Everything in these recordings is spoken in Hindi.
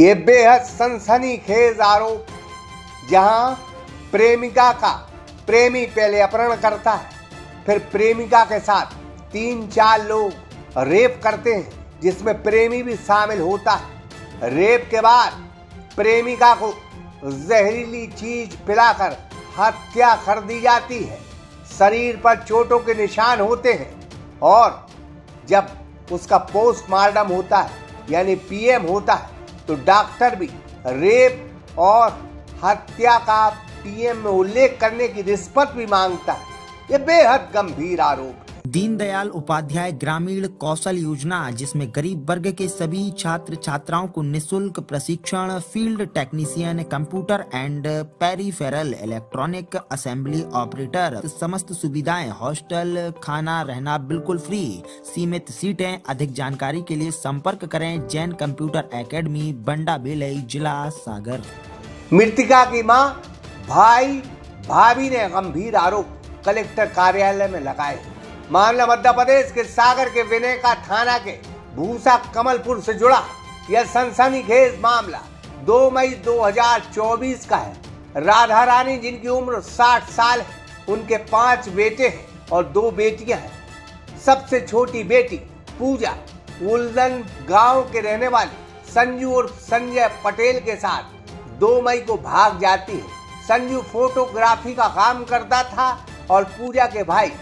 ये बेहद सनसनीखेज आरोप, जहां प्रेमिका का प्रेमी पहले अपहरण करता है, फिर प्रेमिका के साथ 3-4 लोग रेप करते हैं, जिसमें प्रेमी भी शामिल होता है। रेप के बाद प्रेमिका को जहरीली चीज पिलाकर हत्या कर दी जाती है। शरीर पर चोटों के निशान होते हैं और जब उसका पोस्टमार्टम होता है यानी पीएम होता है, तो डॉक्टर भी रेप और हत्या का पीएम में उल्लेख करने की रिश्वत भी मांगता है। ये बेहद गंभीर आरोप। दीनदयाल उपाध्याय ग्रामीण कौशल योजना, जिसमें गरीब वर्ग के सभी छात्र छात्राओं को निशुल्क प्रशिक्षण field technician, computer and peripheral electronic assembly operator, समस्त सुविधाएं, हॉस्टल, खाना, रहना बिल्कुल फ्री, सीमित सीटें। अधिक जानकारी के लिए संपर्क करें जैन कंप्यूटर एकेडमी, बंडा बेलई, जिला सागर। मृतिका की मां, भाई, भाभी ने गंभीर आरोप कलेक्टर कार्यालय में लगाए। मामला मध्य प्रदेश के सागर के बिनेका थाना के भूसा कमलपुर से जुड़ा। यह सनसनीखेज मामला 2 मई 2024 का है। राधा रानी, जिनकी उम्र 60 साल है, उनके 5 बेटे हैं और 2 बेटियां हैं। सबसे छोटी बेटी पूजा उल्दन गांव के रहने वाले संजू और संजय पटेल के साथ 2 मई को भाग जाती है। संजू फोटोग्राफी का काम करता था और पूजा के भाई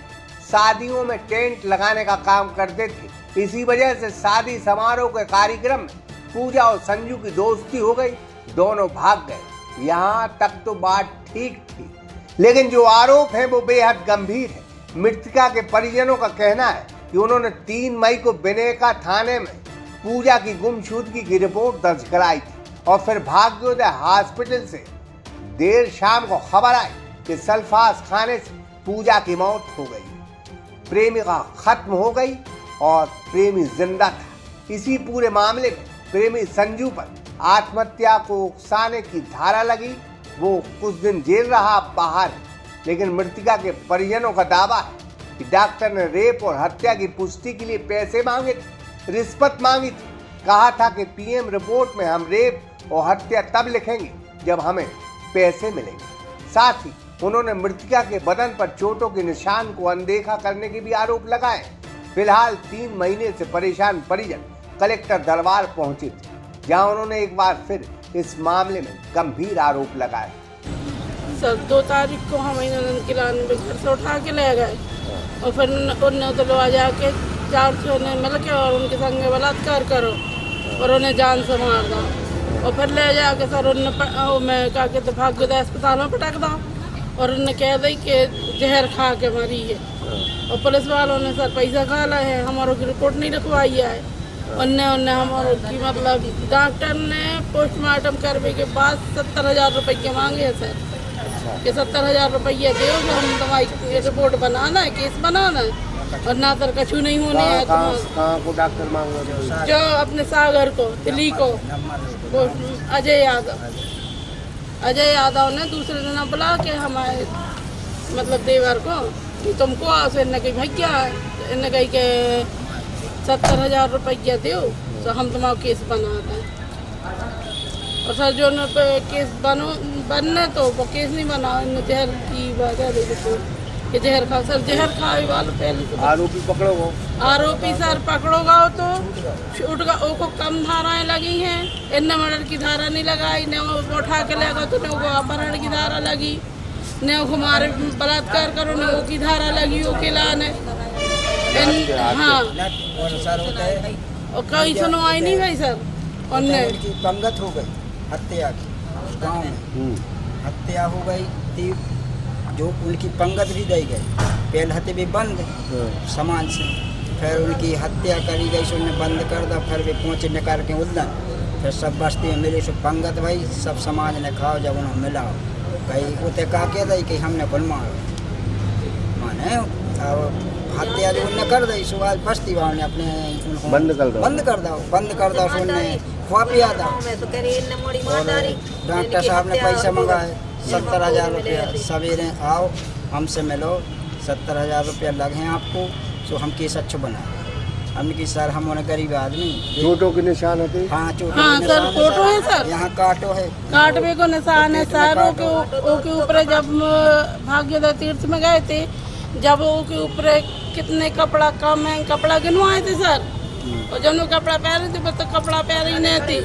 शादियों में टेंट लगाने का काम करते थे। इसी वजह से शादी समारोह के कार्यक्रम में पूजा और संजू की दोस्ती हो गई, दोनों भाग गए। यहाँ तक तो बात ठीक थी, लेकिन जो आरोप है वो बेहद गंभीर है। मृतका के परिजनों का कहना है कि उन्होंने 3 मई को बिनेका थाने में पूजा की गुमशुदगी की रिपोर्ट दर्ज कराई थी और फिर भाग्योदय हॉस्पिटल से देर शाम को खबर आई कि सल्फास खाने से पूजा की मौत हो गई। प्रेमिका खत्म हो गई और प्रेमी जिंदा था। इसी पूरे मामले में प्रेमी संजू पर आत्महत्या को उकसाने की धारा लगी। वो कुछ दिन जेल रहा, बाहर। लेकिन मृतिका के परिजनों का दावा है कि डॉक्टर ने रेप और हत्या की पुष्टि के लिए पैसे मांगे थे, रिश्वत मांगी थी। कहा था कि पीएम रिपोर्ट में हम रेप और हत्या तब लिखेंगे जब हमें पैसे मिलेंगे। साथ ही उन्होंने मृतिका के बदन पर चोटों के निशान को अनदेखा करने के भी आरोप लगाए। फिलहाल 3 महीने से परेशान परिजन कलेक्टर दरबार पहुंचे थे, जहां उन्होंने एक बार फिर इस मामले में गंभीर आरोप लगाए। सर, 2 तारीख को हमारी ननद के लाने में घर से उठा के ले गए और फिर उन्होंने तो लोग जाके 400 ने मिल के और उनके संग में बलात्कार करो और उन्हें जान से मार दो और फिर ले जाके सर उन्होंने कहा कि तो भाग्योदय अस्पताल में पटक दो और उन्होंने कह दी कि जहर खा के मरी है और पुलिस वालों ने सर पैसा खा लिया है, हमारों की रिपोर्ट नहीं रखवाई है। उन्होंने हमारों की मतलब डॉक्टर ने पोस्टमार्टम करने के बाद 70,000 रुपये मांगे हैं सर कि 70,000 रुपये दो, हम तुम्हारी रिपोर्ट बनाना है, केस बनाना है और ना सर कछु नहीं होने है। जो अपने सागर को, दिल्ली को, अजय यादव ने दूसरे दिन बुला के हमारे मतलब देवर को कि तुमको आसे न कहीं भैया इन्हें कहीं के 70,000 रुपया दो तो हम तुम्हारा केस बना दें और सर जो न केस बनने तो वो केस नहीं बना, इन्हें जहर की वजह दे दो कि जहर खा। सर जहर खाए वाले पहले आरोपी पकड़ोगा, आरोपी सर पकड़ोगा तो उठगा ओको कम धाराएं लगी हैं, इन्हें मर्डर की धारा नहीं लगाई, न वो उठा के लेगा तो न वो अपहरण की धारा लगी, न वो मारे बलात्कार करो न वो की धारा लगी, वो के लाने हाँ और कहीं सुनवाई नहीं गई सर। उनकी पंगत हो गई, हत्या की गाँव में हत्या हो गई, जो उनकी पंगत भी दी गई, पहले भी बंद समाज से, फिर उनकी हत्या करी गई से उन्हें बंद कर दो, फिर वे पहुँचे निकाल के उल्दन, फिर सब बस्ती में मिले से पंगत भाई सब समाज ने खाओ, जब उन्हें मिलाओ कहीं उतने का कह दी कि हमने गुलमार माने हत्या जो उन्हें कर दी सुबह बस्ती वालों ने अपने बंद कर दो उन्हें खुआ पिया था। डॉक्टर साहब ने पैसा मंगाए 70,000 रुपया, सवेरे आओ हमसे मिलो, 70,000 रुपया लगे आपको तो हम केस अच्छा बना। हम की सर हम गरीब आदमी चोटों के निशान होते। हाँ चोटों हाँ, सर फोटो है सर, यहाँ काटो है, काटवे को निशान है सर। ओके ऊपर जब भाग्योदय तीर्थ में गए थे, जब ओके ऊपर कितने कपड़ा कम है, कपड़ा गिनवाए थे सर, और जब कपड़ा पहरे थे बस कपड़ा पहरे ही नहीं थी।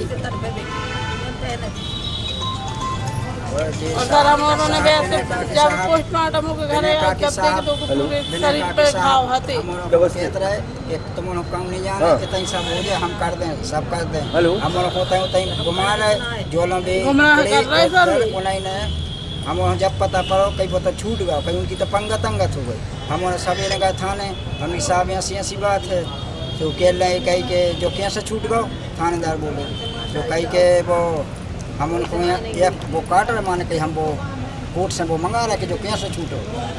और सर हम उन्होंने वैसे जब पोस्टमार्टम के घर आए तब तक तो पूरे शरीर पे घाव हते। व्यवस्थित रहे कि तुम लोग काम नहीं जाना कितना सब हो जाए, हम कर दें, सब कर दें। हम लोग होता है उतना घुमा रहे, जो लोग कर रहे सर उन्हीं ने हम जब पता पड़ो कहीं पता छूट गया, कहीं उनकी तो पंगत अंगत हो गई। हम सवेरे गए थाने, हम साहब ऐसी ऐसी बात है तो कह रहे कहीं के जो कैसे छूट गो, थानेदार बोले तो कहीं के वो हम उनको ये वो काट रहे, माने कि हम वो कोर्ट से वो मंगा रहे कि जो कैसे छूटो,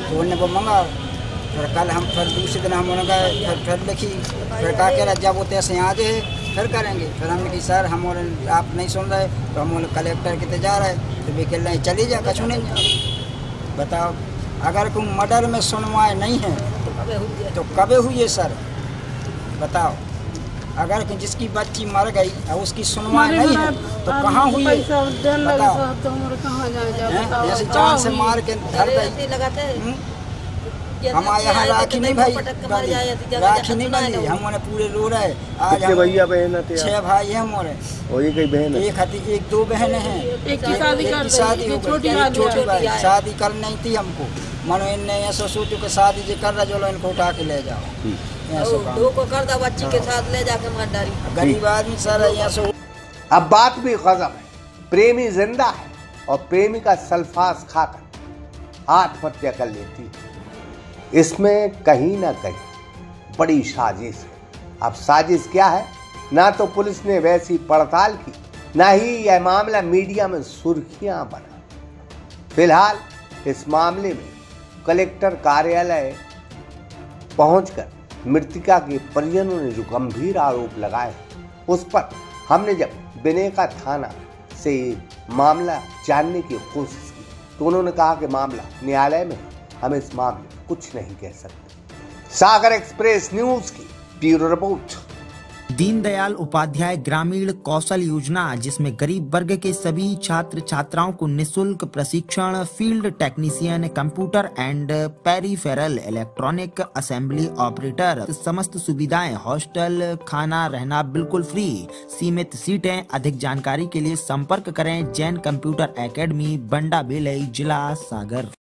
तो उन्होंने वो मंगा। फिर कल हम फिर दूसरे दिन हम उन्होंने गए, फिर लिखी, फिर कहा कह रहा जब वो तैसे आ गए फिर करेंगे। फिर हमने कि सर हम आप नहीं सुन रहे तो हम कलेक्टर के जा रहे, तो वे कह रहे चली जा कछु नहीं। बताओ अगर कोई मर्डर में सुनवाई नहीं है तो कब हुई सर? बताओ अगर जिसकी बच्ची मर गई और उसकी सुनवाई नहीं है तो कहाँ हुई? जैसे जान से मार के धर गई। हमारे यहाँ राखी नहीं भाई, राखी नहीं बनी, हम उन्हें पूरे रो रहे। आज भैया बहन छह भाई हैं हमारे, एक हती एक दो बहनें हैं, एक की शादी हो गई, छोटी भाई शादी कर नहीं थी हमको। मानो इनने ऐसा सोचो कि शादी जो कर रहा जो लो इनको उठा के ले जाओ, दो को कर दो बच्ची के साथ ले जाके मत डाली, गरीब आदमी सारा यहाँ। अब बात भी गजब है, प्रेमी जिंदा है और प्रेमी का सल्फास खाकर आत्महत्या कर लेती है। इसमें कहीं ना कहीं बड़ी साजिश है। अब साजिश क्या है, ना तो पुलिस ने वैसी पड़ताल की, ना ही यह मामला मीडिया में सुर्खियां बना। फिलहाल इस मामले में कलेक्टर कार्यालय पहुंचकर मृतिका के परिजनों ने जो गंभीर आरोप लगाए उस पर हमने जब बिनेका थाना से मामला जानने की कोशिश की तो उन्होंने कहा कि मामला न्यायालय में, हम इस मामले में कुछ नहीं कह सकते। सागर एक्सप्रेस न्यूज की ब्यूरो रिपोर्ट। दीनदयाल उपाध्याय ग्रामीण कौशल योजना, जिसमें गरीब वर्ग के सभी छात्र छात्राओं को निशुल्क प्रशिक्षण field technician, computer and peripheral electronic assembly operator, समस्त सुविधाएं, हॉस्टल, खाना रहना बिल्कुल फ्री, सीमित सीटें। अधिक जानकारी के लिए संपर्क करें जैन कंप्यूटर एकेडमी, बंडा बेलई, जिला सागर।